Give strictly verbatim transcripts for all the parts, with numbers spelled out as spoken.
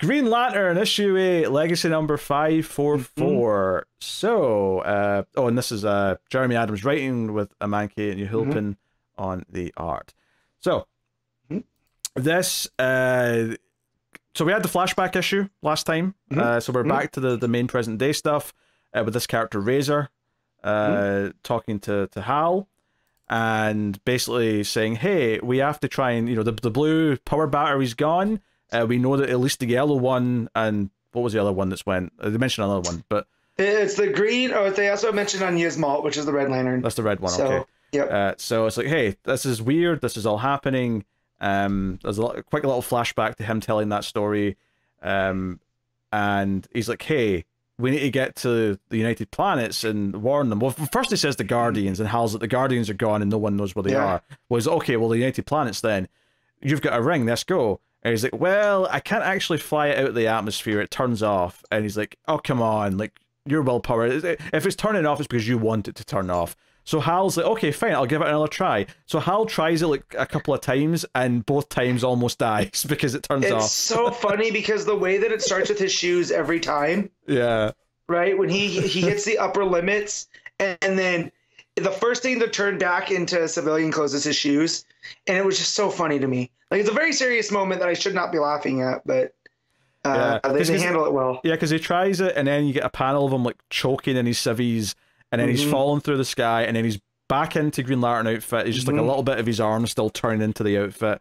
Green Lantern, issue eight, legacy number five forty-four. Mm-hmm. So, uh, oh, and this is uh, Jeremy Adams writing with Amancay Nahuelpan mm-hmm. on the art. So, mm-hmm. this, uh, so we had the flashback issue last time. Mm-hmm. uh, so we're mm-hmm. back to the, the main present day stuff uh, with this character Razer uh, mm-hmm. talking to, to Hal. And basically saying, hey, we have to try and, you know, the, the blue power battery's gone. Uh, we know that at least the yellow one, and what was the other one that's went? They mentioned another one, but... It's the green, or they also mentioned Onyizmalt, which is the red lantern. That's the red one, so, okay. Yep. Uh, so it's like, hey, this is weird. This is all happening. Um, there's a lot, quick little flashback to him telling that story. Um, and he's like, hey, we need to get to the United Planets and warn them. Well, first he says the Guardians, and Hal's like, the Guardians are gone and no one knows where they yeah. are. Well, he's like, okay, well, the United Planets then. You've got a ring, let's go. And he's like, well, I can't actually fly it out of the atmosphere. It turns off. And he's like, oh, come on. Like, your willpower. If it's turning off, it's because you want it to turn off. So Hal's like, okay, fine, I'll give it another try. So Hal tries it like a couple of times, and both times almost dies because it turns it's off. It's so funny because the way that it starts with his shoes every time. Yeah. Right? When he, he hits the upper limits, and, and then the first thing to turn back into civilian clothes is his shoes. And it was just so funny to me. Like, it's a very serious moment that I should not be laughing at, but uh, yeah. they, they handle it well. Yeah, because he tries it, and then you get a panel of him like choking in his civvies, and then mm-hmm. he's falling through the sky, and then he's back into Green Lantern outfit. He's just mm-hmm. like a little bit of his arm still turned into the outfit,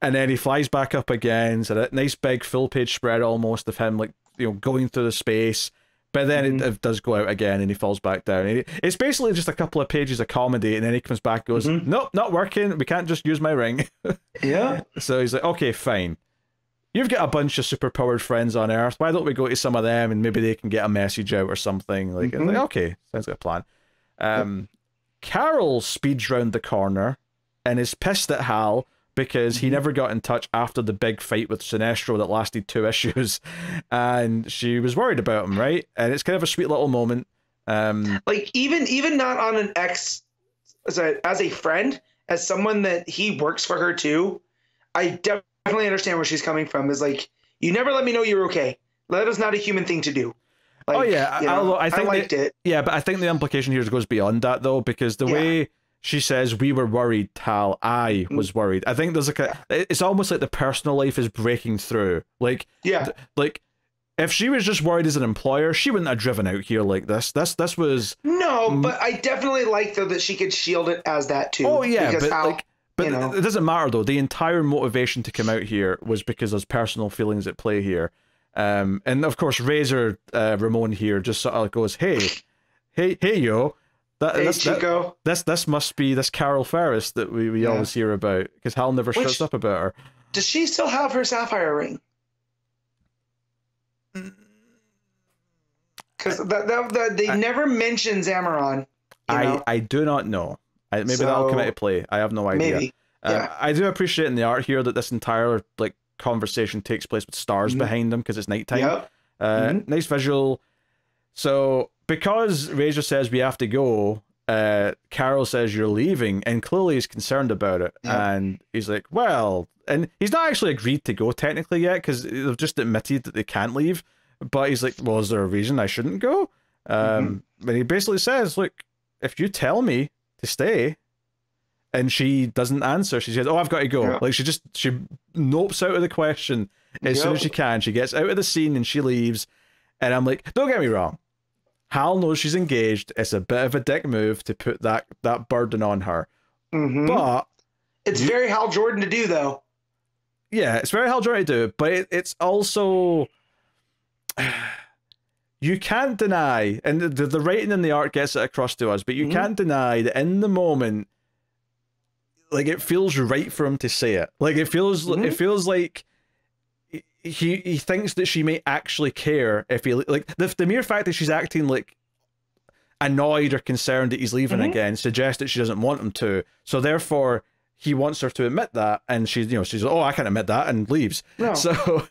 and then he flies back up again. So that nice big full page spread almost of him like, you know, going through the space. But then mm-hmm. it, it does go out again, and he falls back down. It, it's basically just a couple of pages of comedy, and then he comes back and goes, mm-hmm. nope, not working. We can't just use my ring. Yeah. So he's like, okay, fine. You've got a bunch of superpowered friends on Earth. Why don't we go to some of them, and maybe they can get a message out or something? Like, mm-hmm. like okay, sounds like a plan. Um, yep. Carol speeds round the corner and is pissed at Hal because he never got in touch after the big fight with Sinestro that lasted two issues, and she was worried about him, right? And it's kind of a sweet little moment. Um, like, even even not on an ex, as a, as a friend, as someone that he works for her too, I definitely understand where she's coming from. Is like, you never let me know you're okay. That is not a human thing to do. Like, oh, yeah. You know, I, I, think I liked the, it. Yeah, but I think the implication here goes beyond that, though, because the yeah. way... she says, we were worried, Hal. I was worried. I think there's like a, it's almost like the personal life is breaking through. Like, yeah. like if she was just worried as an employer, she wouldn't have driven out here like this. This, this was. No, but I definitely like, though, that she could shield it as that too. Oh, yeah. Because but Hal, like, but you know. It doesn't matter, though. The entire motivation to come out here was because there's personal feelings at play here. Um, and of course, Razer uh, Ramon here just sort of goes, hey, hey, hey, yo. That, hey, that's, that, this this must be this Carol Ferris that we, we yeah. always hear about, because Hal never Which, shuts up about her. Does she still have her sapphire ring? Because that, that, that they I, never mention Xamarin. I know? I do not know. I, maybe so, that'll come into play. I have no idea. Maybe. Uh, yeah. I do appreciate in the art here that this entire like conversation takes place with stars mm-hmm. behind them because it's nighttime. Yep. Uh, mm-hmm. Nice visual. So. Because Razer says we have to go, uh, Carol says you're leaving, and clearly he's concerned about it. Yeah. And he's like, well, and he's not actually agreed to go technically yet because they've just admitted that they can't leave. But he's like, well, is there a reason I shouldn't go? Um, mm-hmm. And he basically says, look, if you tell me to stay, and she doesn't answer, she says, oh, I've got to go. Yeah. Like she just, she nopes out of the question as yeah. soon as she can. She gets out of the scene and she leaves. And I'm like, don't get me wrong. Hal knows she's engaged. It's a bit of a dick move to put that, that burden on her. Mm-hmm. But it's you, very Hal Jordan to do, though. Yeah, it's very Hal Jordan to do, but it, it's also... You can't deny, and the, the writing and the art gets it across to us, but you mm-hmm. can't deny that in the moment, like, it feels right for him to say it. Like, it feels, mm-hmm. it feels like... He he thinks that she may actually care if he like the the mere fact that she's acting like annoyed or concerned that he's leaving mm-hmm. again suggests that she doesn't want him to. So therefore, he wants her to admit that, and she you know she's like, oh, I can't admit that, and leaves. No. So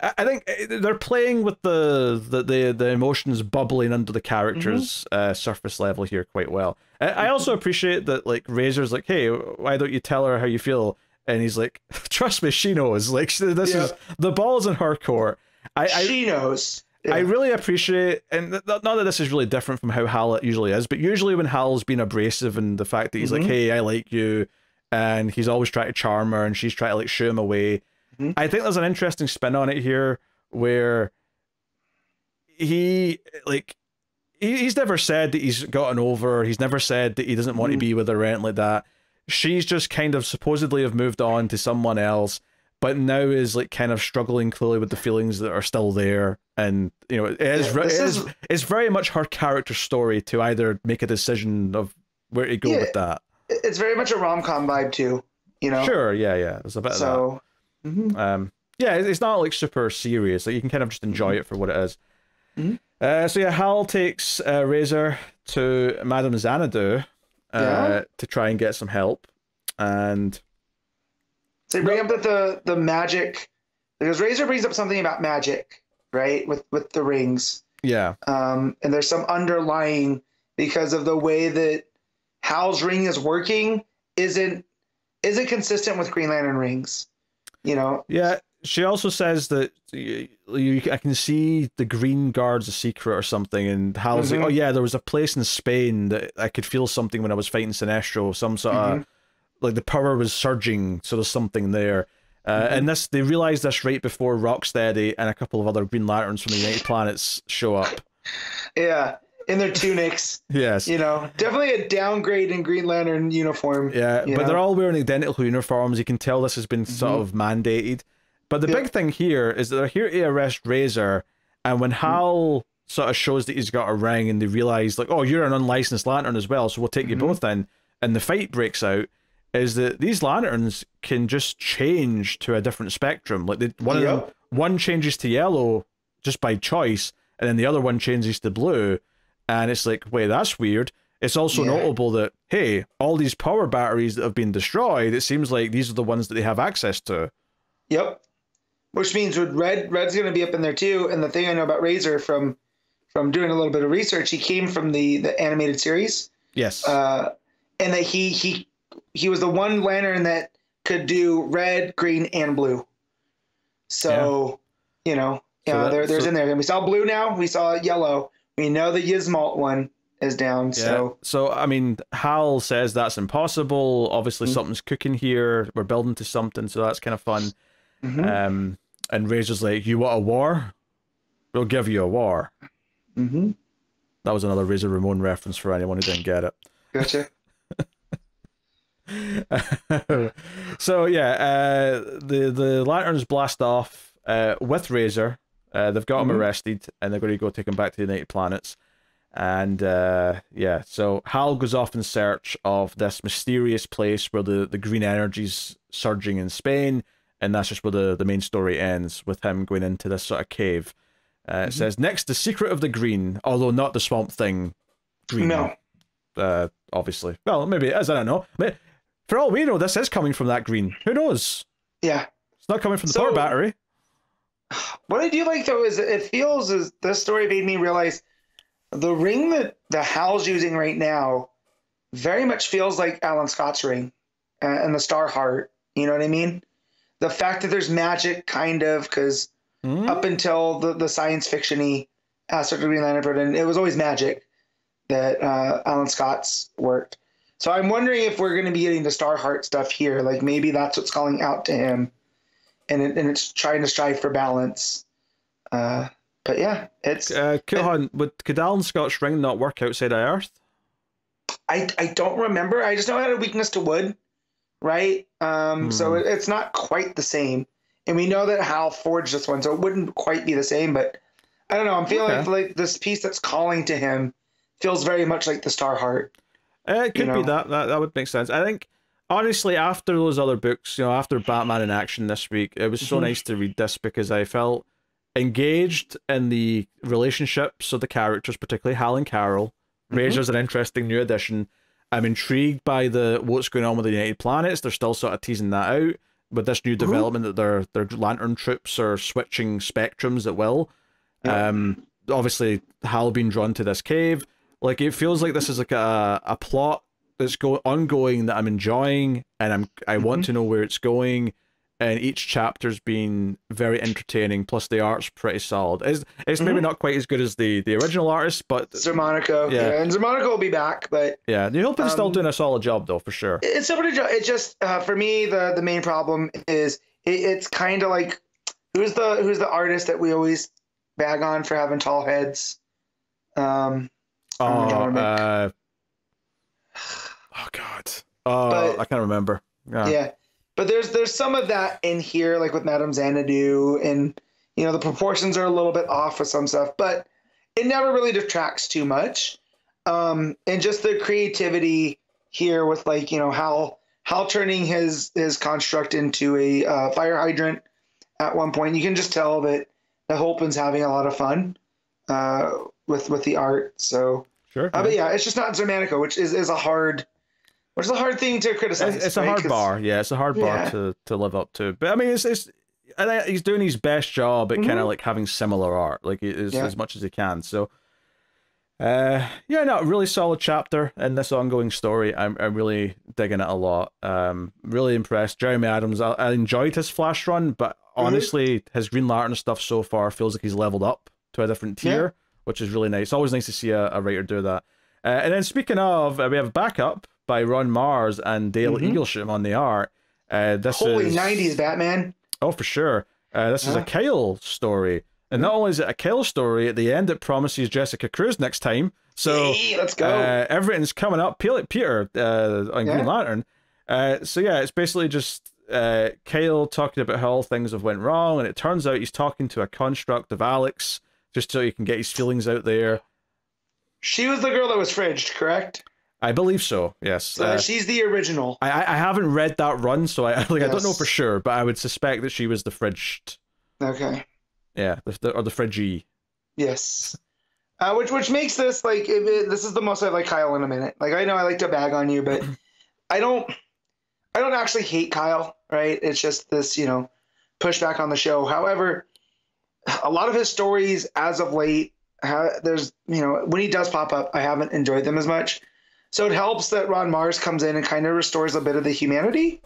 I think they're playing with the the the, the emotions bubbling under the character's mm-hmm. uh, surface level here quite well. I, I also appreciate that like Razor's like, hey, why don't you tell her how you feel? And he's like, trust me, she knows. Like, this yeah. is the ball's in her court. I, I she knows. Yeah. I really appreciate, and th not that this is really different from how Hal usually is, but usually when Hal's been abrasive and the fact that he's mm-hmm. like, hey, I like you, and he's always trying to charm her and she's trying to like shoo him away. Mm-hmm. I think there's an interesting spin on it here where he, like, he, he's never said that he's gotten over her. He's never said that he doesn't want mm-hmm. to be with her or anything like that. She's just kind of supposedly have moved on to someone else, but now is like kind of struggling clearly with the feelings that are still there. And, you know, it is, yeah, it is, is it's very much her character story to either make a decision of where to go yeah, with that. It's very much a rom-com vibe too, you know? Sure. Yeah. Yeah. There's a bit so, of that. Mm-hmm. Um, yeah. It's not like super serious. Like you can kind of just enjoy mm-hmm. it for what it is. Mm-hmm. Uh, so yeah, Hal takes uh, Razer to Madame Xanadu uh, yeah. to try and get some help. And they bring up that the the magic, because Razer brings up something about magic, right? With with the rings, yeah. Um, and there's some underlying, because of the way that Hal's ring is working isn't isn't consistent with Green Lantern rings, you know. Yeah. She also says that you, you, I can see the Green Guard's a secret or something, and Hal's mm-hmm. like, oh yeah, there was a place in Spain that I could feel something when I was fighting Sinestro, some sort mm-hmm. of. Like the power was surging, so there's something there. Uh, mm-hmm. And this, they realized this right before Rocksteady and a couple of other Green Lanterns from the United Planets show up. Yeah, in their tunics. Yes. You know, definitely a downgrade in Green Lantern uniform. Yeah, but know? They're all wearing identical uniforms. You can tell this has been sort mm-hmm. of mandated. But the yeah. big thing here is that they're here to arrest Razer, and when Hal mm-hmm. sort of shows that he's got a ring and they realize, like, oh, you're an unlicensed Lantern as well, so we'll take mm-hmm. you both in, and the fight breaks out, is that these lanterns can just change to a different spectrum. Like they, one yep. of them, one changes to yellow just by choice, and then the other one changes to blue. And it's like, wait, that's weird. It's also yeah. notable that, hey, all these power batteries that have been destroyed, it seems like these are the ones that they have access to. Yep. Which means with red, red's going to be up in there too. And the thing I know about Razer from from doing a little bit of research, he came from the, the animated series. Yes. Uh, and that he he... he was the one lantern that could do red, green, and blue. So, yeah. you know, yeah, so that, there, there's so, in there. And we saw blue now. We saw yellow. We know the Onyizmalt one is down. Yeah. So, so I mean, Hal says that's impossible. Obviously, mm-hmm. something's cooking here. We're building to something, so that's kind of fun. Mm-hmm. Um, and Razor's like, "You want a war? We'll give you a war." Mm-hmm. That was another Razer Ramon reference for anyone who didn't get it. Gotcha. So yeah, uh, the the lanterns blast off uh, with Razer. Uh, they've got mm-hmm. him arrested, and they're going to go take him back to the United Planets. And uh, yeah, so Hal goes off in search of this mysterious place where the the green energy's surging in Spain, and that's just where the the main story ends with him going into this sort of cave. Uh, mm-hmm. It says next, the secret of the green, although not the Swamp Thing green. No, uh, obviously. Well, maybe it is. I don't know. Maybe, for all we know, this is coming from that green. Who knows? Yeah. It's not coming from the so, power battery. What I do like, though, is it feels as this story made me realize the ring that the Hal's using right now very much feels like Alan Scott's ring and the Starheart. You know what I mean? The fact that there's magic, kind of, because mm. up until the, the science fiction-y aspect of Green Lantern, it was always magic that uh, Alan Scott's worked. So I'm wondering if we're going to be getting the Starheart stuff here. Like maybe that's what's calling out to him, and it, and it's trying to strive for balance. Uh, but yeah, it's. Uh, Kilhan, it, would could Alan Scott's ring not work outside of Earth? I I don't remember. I just know it had a weakness to wood, right? Um, mm. So it, it's not quite the same, and we know that Hal forged this one, so it wouldn't quite be the same. But I don't know. I'm feeling okay. like this piece that's calling to him feels very much like the Starheart. Uh, it could you know. be that. that that would make sense. I think honestly, after those other books, you know, after Batman in Action this week, it was so mm-hmm. nice to read this because I felt engaged in the relationships of the characters, particularly Hal and Carol. Mm-hmm. Razor's an interesting new addition. I'm intrigued by the what's going on with the United Planets. They're still sort of teasing that out with this new development mm-hmm. that their their Lantern troops are switching spectrums at will. Yeah. Um, obviously Hal being drawn to this cave. Like it feels like this is like a a plot that's go ongoing that I'm enjoying, and I'm I mm-hmm. want to know where it's going, and each chapter's been very entertaining. Plus, the art's pretty solid. It's, it's mm-hmm. maybe not quite as good as the the original artist, but Xermánico, yeah. yeah, and Xermánico will be back, but yeah, New Hope is um, still doing a solid job though, for sure. It's a pretty job. It's just uh, for me, the the main problem is it, it's kind of like who's the who's the artist that we always bag on for having tall heads. Um, oh, uh, oh God, oh, but, I can't remember. Yeah. yeah. But there's there's some of that in here, like with Madame Xanadu, and you know the proportions are a little bit off with some stuff, but it never really detracts too much. Um, and just the creativity here with like you know Hal Hal turning his his construct into a uh, fire hydrant at one point. You can just tell that the Hulkman's having a lot of fun uh, with with the art. So sure, uh, but yeah, it's just not Xermánico, which is is a hard. Which is a hard thing to criticize. It's, it's right? a hard bar, yeah. It's a hard bar yeah. to, to live up to. But I mean, it's it's and he's doing his best job at mm-hmm. kind of like having similar art, like as, yeah. as much as he can. So, uh, yeah, no, really solid chapter in this ongoing story. I'm I'm really digging it a lot. Um, really impressed. Jeremy Adams. I, I enjoyed his Flash run, but honestly, mm-hmm. his Green Lantern stuff so far feels like he's leveled up to a different tier, yeah. which is really nice. Always nice to see a, a writer do that. Uh, and then speaking of, uh, we have a backup by Ron Mars and Dale mm-hmm. Eaglesham on the art. Uh, this Holy is... nineties, Batman. Oh, for sure. Uh, this yeah. is a Kyle story. And mm-hmm. not only is it a Kyle story, at the end it promises Jessica Cruz next time. So hey, let's go. Uh, everything's coming up. Peter uh, on yeah. Green Lantern. Uh, so yeah, it's basically just uh, Kyle talking about how all things have went wrong, and it turns out he's talking to a construct of Alex, just so he can get his feelings out there. She was the girl that was fridged, correct? I believe so, yes. So uh, she's the original. I I haven't read that run, so I like yes. I don't know for sure, but I would suspect that she was the fridged. Okay. Yeah, the, the, or the fridgey. Yes. Uh, which which makes this like it, it, this is the most I like Kyle in a minute. Like I know I like to bag on you, but I don't I don't actually hate Kyle, right? It's just this you know pushback on the show. However, a lot of his stories as of late, ha there's you know when he does pop up, I haven't enjoyed them as much. So it helps that Ron Mars comes in and kind of restores a bit of the humanity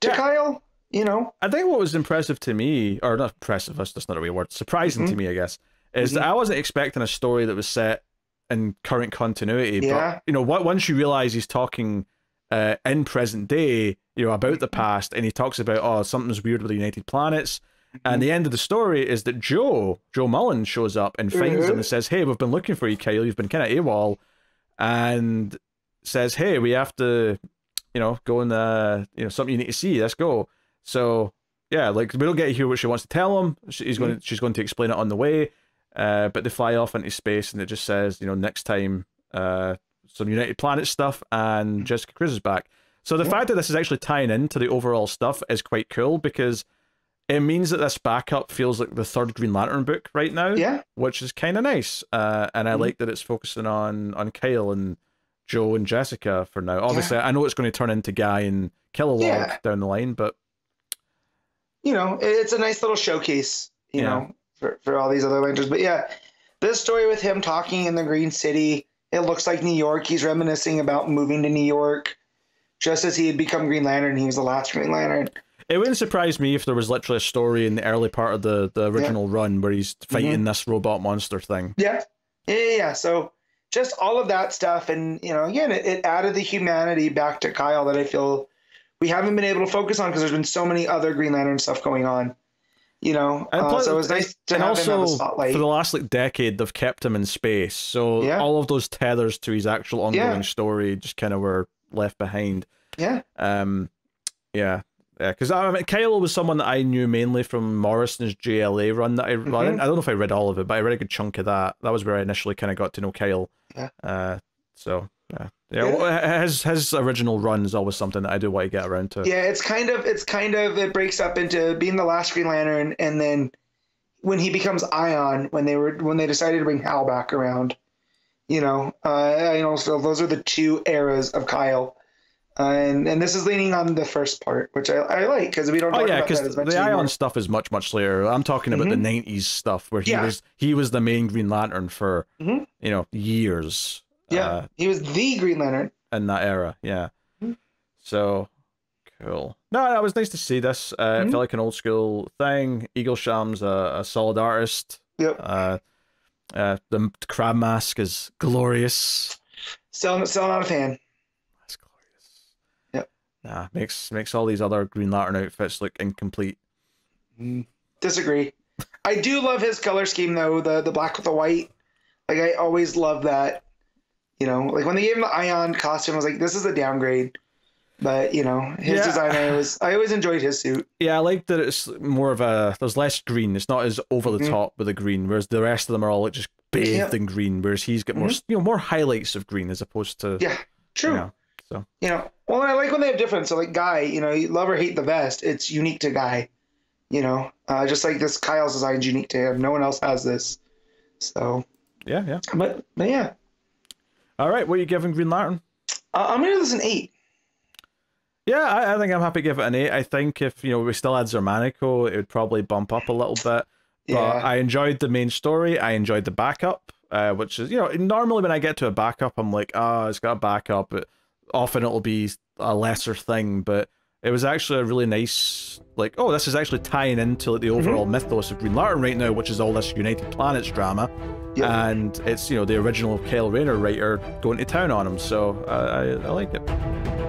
to yeah. Kyle, you know? I think what was impressive to me, or not impressive, that's not a real word, surprising mm-hmm. to me, I guess, is mm-hmm. that I wasn't expecting a story that was set in current continuity. Yeah. But, you know, what, once you realize he's talking uh, in present day, you know, about the past, and he talks about, oh, something's weird with the United Planets, mm-hmm. and the end of the story is that Joe, Joe Mullen shows up and finds mm-hmm. him and says, hey, we've been looking for you, Kyle, you've been kind of AWOL, and says, hey, we have to, you know, go in uh you know, something you need to see, let's go. So, yeah, like, we don't get to hear what she wants to tell him. She's going to, she's going to explain it on the way, uh, but they fly off into space, and it just says, you know, next time, uh, some United Planet stuff, and Jessica Cruz is back. So the yeah. fact that this is actually tying into the overall stuff is quite cool, because it means that this backup feels like the third Green Lantern book right now, yeah, which is kind of nice, uh, and I mm-hmm. like that it's focusing on, on Kyle and Joe and Jessica for now. Obviously, yeah. I know it's going to turn into Guy and Kilowog yeah. down the line, but you know, it's a nice little showcase, you yeah. know, for, for all these other Lanterns. But yeah, this story with him talking in the Green City, it looks like New York. He's reminiscing about moving to New York just as he had become Green Lantern. He was the last Green Lantern. It wouldn't surprise me if there was literally a story in the early part of the, the original yeah. run where he's fighting mm-hmm. this robot monster thing. Yeah. Yeah. Yeah. yeah. So, just all of that stuff, and you know, again, it, it added the humanity back to Kyle that I feel we haven't been able to focus on because there's been so many other Green Lantern stuff going on. You know, and plus, uh, so it was nice to and have also, him have a spotlight. For the last like decade, they've kept him in space, so yeah. all of those tethers to his actual ongoing yeah. story just kind of were left behind. Yeah. Um. Yeah. Yeah. Because I mean, Kyle was someone that I knew mainly from Morrison's J L A run that I mm-hmm. well, I, I don't know if I read all of it, but I read a good chunk of that. That was where I initially kind of got to know Kyle. Yeah. Uh, so yeah, yeah. yeah. Well, his his original run is always something that I do want to get around to. Yeah, it's kind of it's kind of it breaks up into being the last Green Lantern, and then when he becomes Ion, when they were when they decided to bring Hal back around, you know, uh, you know, so those are the two eras of Kyle, uh, and and this is leaning on the first part, which I I like because we don't. Talk oh yeah, because the anymore. Ion stuff is much much later. I'm talking about mm-hmm. the nineties stuff where he yeah. was he was the main Green Lantern for mm-hmm. you know years. Yeah, uh, he was the Green Lantern in that era. Yeah, mm-hmm. so Cool. No, it was nice to see this. Uh, mm-hmm. I feel like an old school thing. Eaglesham's a, a solid artist. Yep. Uh, uh, the crab mask is glorious. Still, still not a fan. That's glorious. Yep. Nah, makes makes all these other Green Lantern outfits look incomplete. Mm, disagree. I do love his color scheme though. The the black with the white. Like I always love that. You know, like when they gave him the Ion costume, I was like, this is a downgrade. But, you know, his yeah. design, I always, I always enjoyed his suit. Yeah, I like that it's more of a, there's less green. It's not as over the mm-hmm. top with the green, whereas the rest of them are all like just bathed yeah. in green, whereas he's got more, mm-hmm. you know, more highlights of green as opposed to... Yeah, true. You know, so. You know, well, I like when they have different. So, like, Guy, you know, you love or hate the vest, it's unique to Guy, you know. Uh, just like this Kyle's design is unique to him. No one else has this. So... Yeah, yeah. But, but yeah. All right, what are you giving Green Lantern? Uh, I'm going to give this an eight. Yeah, I, I think I'm happy to give it an eight. I think if, you know, we still had Xermánico, it would probably bump up a little bit. But yeah. I enjoyed the main story. I enjoyed the backup, uh, which is, you know, normally when I get to a backup, I'm like, oh, it's got a backup. But often it'll be a lesser thing. But it was actually a really nice, like, oh, this is actually tying into like, the overall mm-hmm. mythos of Green Lantern right now, which is all this United Planets drama. Yep. And it's, you know, the original Kyle Rayner writer going to town on him. So uh, I, I like it.